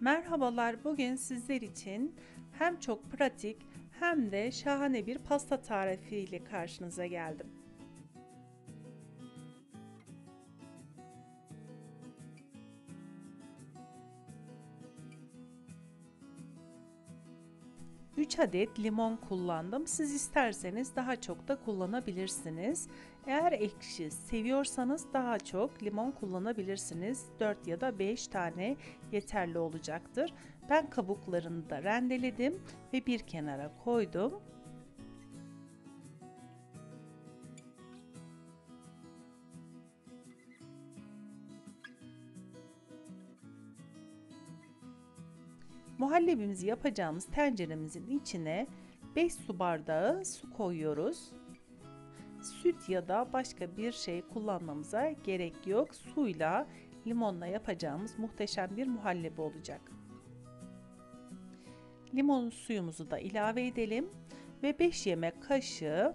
Merhabalar, bugün sizler için hem çok pratik hem de şahane bir pasta tarifi ile karşınıza geldim.3 adet limon kullandım. Siz isterseniz daha çok da kullanabilirsiniz. Eğer ekşi seviyorsanız daha çok limon kullanabilirsiniz. 4 ya da 5 tane yeterli olacaktır. Ben kabuklarını da rendeledim ve bir kenara koydum. Muhallebimizi yapacağımız tenceremizin içine 5 su bardağı su koyuyoruz. Süt ya da başka bir şey kullanmamıza gerek yok. Suyla, limonla yapacağımız muhteşem bir muhallebi olacak. Limon suyumuzu da ilave edelim ve 5 yemek kaşığı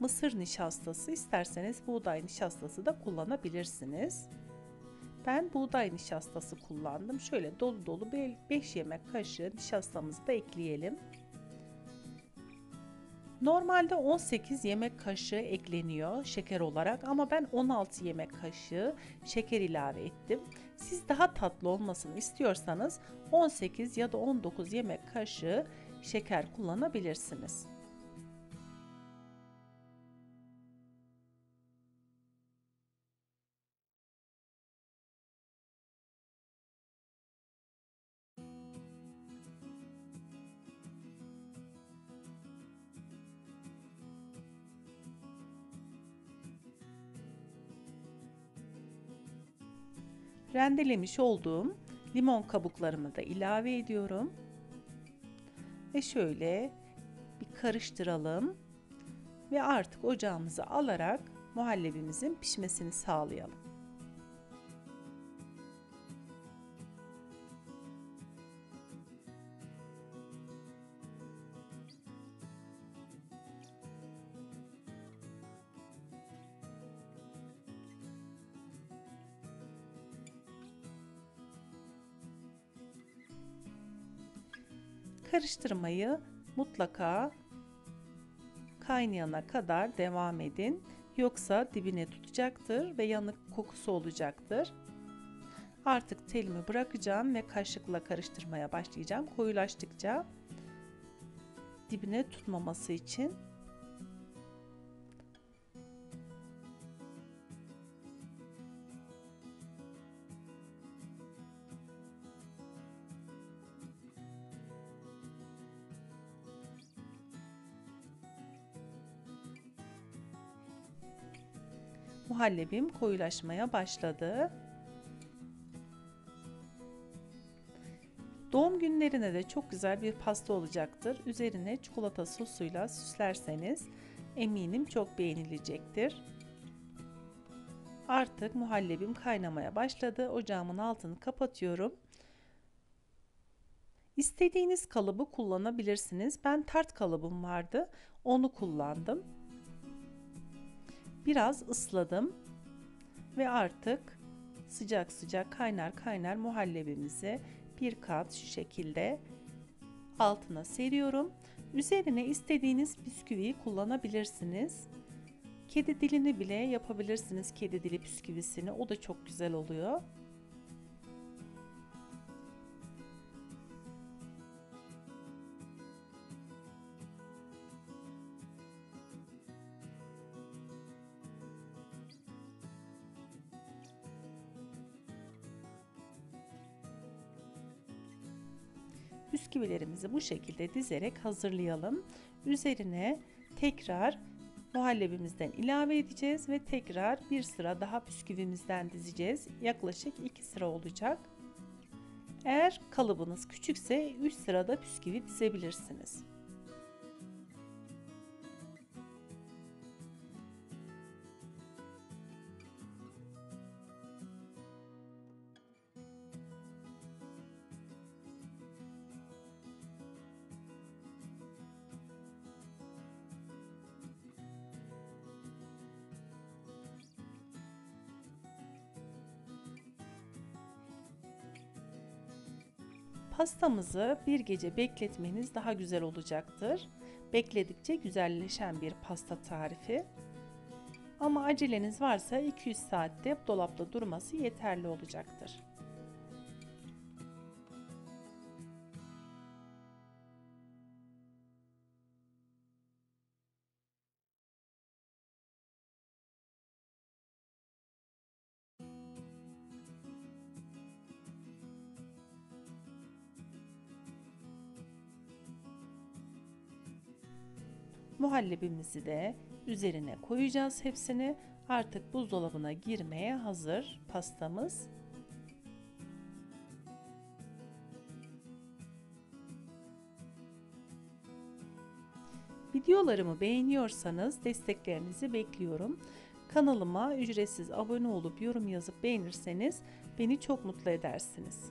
mısır nişastası, isterseniz buğday nişastası da kullanabilirsiniz. Ben buğday nişastası kullandım. Şöyle dolu dolu 5 yemek kaşığı nişastamızı da ekleyelim. Normalde 18 yemek kaşığı ekleniyor şeker olarak ama ben 16 yemek kaşığı şeker ilave ettim. Siz daha tatlı olmasını istiyorsanız 18 ya da 19 yemek kaşığı şeker kullanabilirsiniz. Rendelemiş olduğum limon kabuklarımı da ilave ediyorum ve şöyle bir karıştıralım ve artık ocağımıza alarak muhallebimizin pişmesini sağlayalım. Karıştırmayı mutlaka kaynayana kadar devam edin. Yoksa dibine tutacaktır ve yanık kokusu olacaktır. Artık telimi bırakacağım ve kaşıkla karıştırmaya başlayacağım. Koyulaştıkça dibine tutmaması için. Muhallebim koyulaşmaya başladı. Doğum günlerine de çok güzel bir pasta olacaktır. Üzerine çikolata sosuyla süslerseniz eminim çok beğenilecektir. Artık muhallebim kaynamaya başladı. Ocağımın altını kapatıyorum. İstediğiniz kalıbı kullanabilirsiniz. Ben tart kalıbım vardı. Onu kullandım. Biraz ısladım ve artık sıcak sıcak kaynar kaynar muhallebimizi bir kat şu şekilde altına seriyorum. Üzerine istediğiniz bisküviyi kullanabilirsiniz. Kedi dilini bile yapabilirsiniz, kedi dili bisküvisini. O da çok güzel oluyor. Bisküvilerimizi bu şekilde dizerek hazırlayalım. Üzerine tekrar muhallebimizden ilave edeceğiz ve tekrar bir sıra daha bisküvimizden dizeceğiz. Yaklaşık 2 sıra olacak. Eğer kalıbınız küçükse 3 sırada bisküvi dizebilirsiniz. Pastamızı bir gece bekletmeniz daha güzel olacaktır. Bekledikçe güzelleşen bir pasta tarifi. Ama aceleniz varsa 2-3 saatte dolapta durması yeterli olacaktır. Muhallebimizi de üzerine koyacağız hepsini. Artık buzdolabına girmeye hazır pastamız. Videolarımı beğeniyorsanız desteklerinizi bekliyorum. Kanalıma ücretsiz abone olup yorum yazıp beğenirseniz beni çok mutlu edersiniz.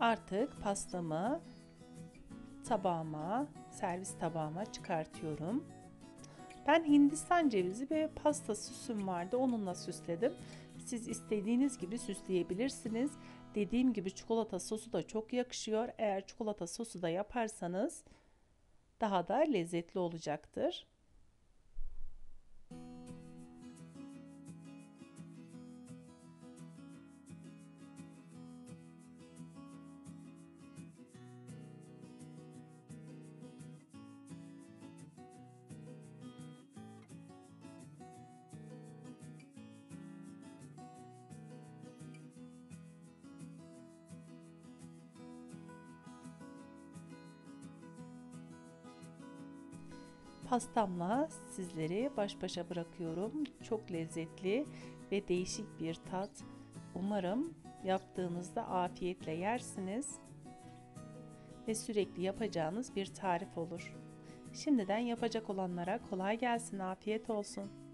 Artık pastamı tabağıma, servis tabağıma çıkartıyorum. Ben Hindistan cevizi ve pasta süsüm vardı, onunla süsledim. Siz istediğiniz gibi süsleyebilirsiniz. Dediğim gibi çikolata sosu da çok yakışıyor. Eğer çikolata sosu da yaparsanız daha da lezzetli olacaktır. Pastamla sizleri baş başa bırakıyorum. Çok lezzetli ve değişik bir tat. Umarım yaptığınızda afiyetle yersiniz ve sürekli yapacağınız bir tarif olur. Şimdiden yapacak olanlara kolay gelsin, afiyet olsun.